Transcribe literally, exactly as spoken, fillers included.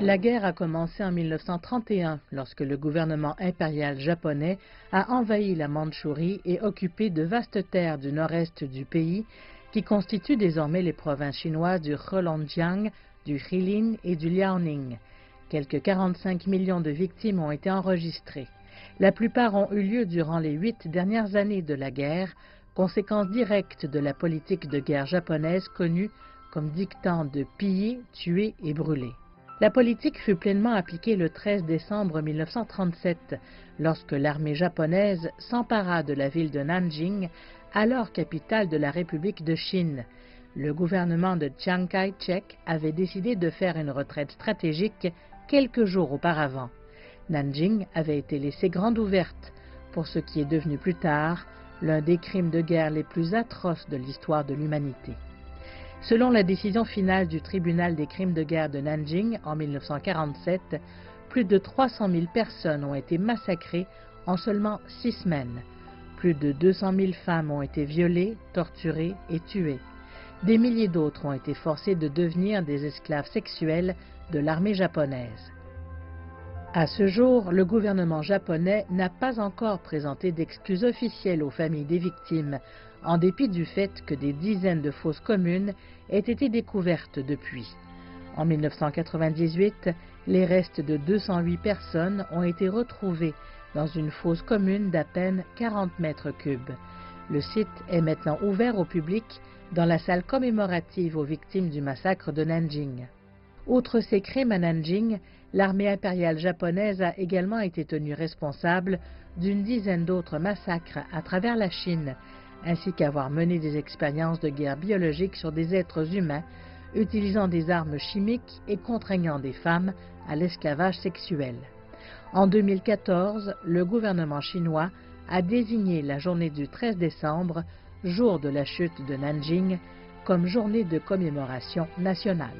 La guerre a commencé en mille neuf cent trente et un, lorsque le gouvernement impérial japonais a envahi la Mandchourie et occupé de vastes terres du nord-est du pays, qui constituent désormais les provinces chinoises du Heilongjiang, du Jilin et du Liaoning. Quelques quarante-cinq millions de victimes ont été enregistrées. La plupart ont eu lieu durant les huit dernières années de la guerre, conséquence directe de la politique de guerre japonaise connue comme dictant de piller, tuer et brûler. La politique fut pleinement appliquée le treize décembre mille neuf cent trente-sept, lorsque l'armée japonaise s'empara de la ville de Nanjing, alors capitale de la République de Chine. Le gouvernement de Chiang Kai-shek avait décidé de faire une retraite stratégique quelques jours auparavant. Nanjing avait été laissée grande ouverte pour ce qui est devenu plus tard l'un des crimes de guerre les plus atroces de l'histoire de l'humanité. Selon la décision finale du tribunal des crimes de guerre de Nanjing en mille neuf cent quarante-sept, plus de trois cent mille personnes ont été massacrées en seulement six semaines. Plus de deux cent mille femmes ont été violées, torturées et tuées. Des milliers d'autres ont été forcées de devenir des esclaves sexuels de l'armée japonaise. À ce jour, le gouvernement japonais n'a pas encore présenté d'excuses officielles aux familles des victimes, en dépit du fait que des dizaines de fosses communes aient été découvertes depuis. En mille neuf cent quatre-vingt-dix-huit, les restes de deux cent huit personnes ont été retrouvés dans une fosse commune d'à peine quarante mètres cubes. Le site est maintenant ouvert au public dans la salle commémorative aux victimes du massacre de Nanjing. Outre ces crimes à Nanjing, l'armée impériale japonaise a également été tenue responsable d'une dizaine d'autres massacres à travers la Chine, ainsi qu'avoir mené des expériences de guerre biologique sur des êtres humains, utilisant des armes chimiques et contraignant des femmes à l'esclavage sexuel. En deux mille quatorze, le gouvernement chinois a désigné la journée du treize décembre, jour de la chute de Nanjing, comme journée de commémoration nationale.